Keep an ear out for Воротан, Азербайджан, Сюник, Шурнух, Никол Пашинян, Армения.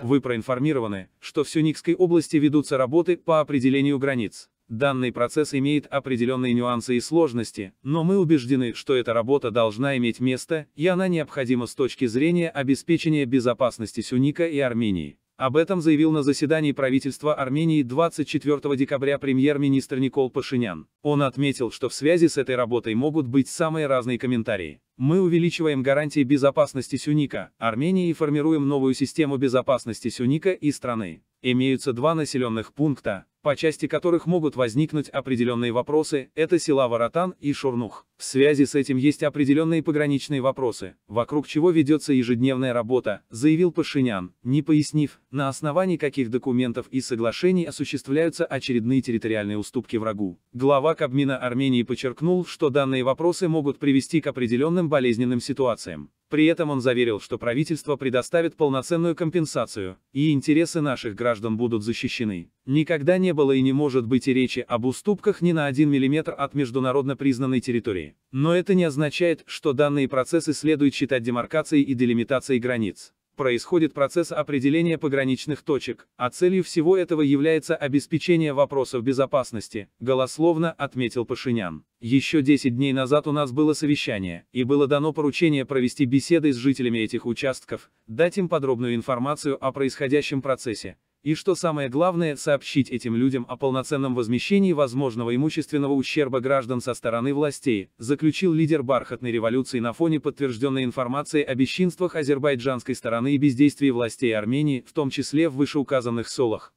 Вы проинформированы, что в Сюникской области ведутся работы по определению границ. Данный процесс имеет определенные нюансы и сложности, но мы убеждены, что эта работа должна иметь место, и она необходима с точки зрения обеспечения безопасности Сюника и Армении. Об этом заявил на заседании правительства Армении 24 декабря премьер-министр Никол Пашинян. Он отметил, что в связи с этой работой могут быть самые разные комментарии. Мы увеличиваем гарантии безопасности Сюника, Армении и формируем новую систему безопасности Сюника и страны. Имеются два населенных пункта, по части которых могут возникнуть определенные вопросы, это села Воротан и Шурнух. В связи с этим есть определенные пограничные вопросы, вокруг чего ведется ежедневная работа, заявил Пашинян, не пояснив, на основании каких документов и соглашений осуществляются очередные территориальные уступки врагу. Глава Кабмина Армении подчеркнул, что данные вопросы могут привести к определенным болезненным ситуациям. При этом он заверил, что правительство предоставит полноценную компенсацию, и интересы наших граждан будут защищены. Никогда не было и не может быть и речи об уступках ни на 1 миллиметр от международно признанной территории. Но это не означает, что данные процессы следует считать демаркацией и делимитацией границ. Происходит процесс определения пограничных точек, а целью всего этого является обеспечение вопросов безопасности, голословно отметил Пашинян. Еще 10 дней назад у нас было совещание, и было дано поручение провести беседы с жителями этих участков, дать им подробную информацию о происходящем процессе. И что самое главное, сообщить этим людям о полноценном возмещении возможного имущественного ущерба граждан со стороны властей, заключил лидер бархатной революции на фоне подтвержденной информации о бесчинствах азербайджанской стороны и бездействии властей Армении, в том числе в вышеуказанных селах.